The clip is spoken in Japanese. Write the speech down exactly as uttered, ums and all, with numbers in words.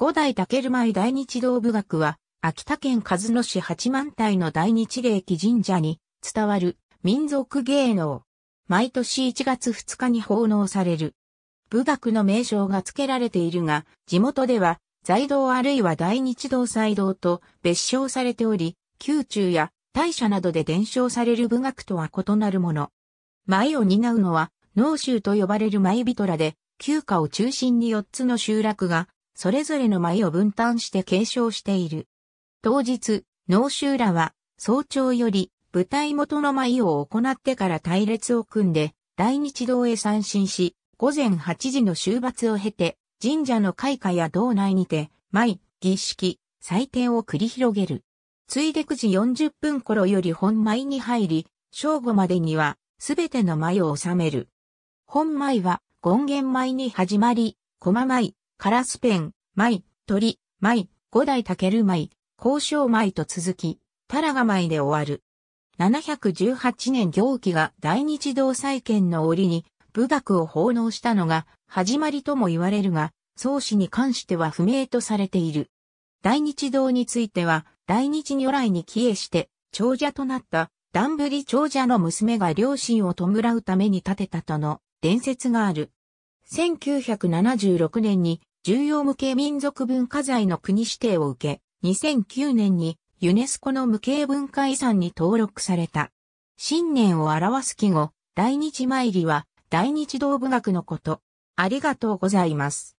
五代丈米大日堂部学は、秋田県鹿角市八幡平の大日霊記神社に伝わる民俗芸能。毎年いちがつふつかに奉納される。部学の名称が付けられているが、地元では財道あるいは大日堂祭道と別称されており、宮中や大社などで伝承される部学とは異なるもの。舞を担うのは、能衆と呼ばれる舞人らで、旧家を中心によっつの集落が、それぞれの舞を分担して継承している。当日、能衆らは、早朝より、舞台元の舞を行ってから隊列を組んで、大日堂へ参進し、ごぜんはちじの終罰を経て、神社の開花や堂内にて、舞、儀式、祭典を繰り広げる。ついでくじよんじゅっぷん頃より本舞に入り、正午までには、すべての舞を収める。本舞は、権現舞に始まり、駒舞、カラスペン、舞、鳥、舞、五代丈舞、交渉舞と続き、多良賀舞で終わる。ななひゃくじゅうはちねん行基が大日堂再建の折に、部学を奉納したのが、始まりとも言われるが、創始に関しては不明とされている。大日堂については、大日如来に帰依して、長者となった、段振長者の娘が両親を弔うために建てたとの伝説がある。せんきゅうひゃくななじゅうろくねんに重要無形民族文化財の国指定を受け、にせんきゅうねんにユネスコの無形文化遺産に登録された。新年を表す季語、大日参りは大日堂部学のこと。ありがとうございます。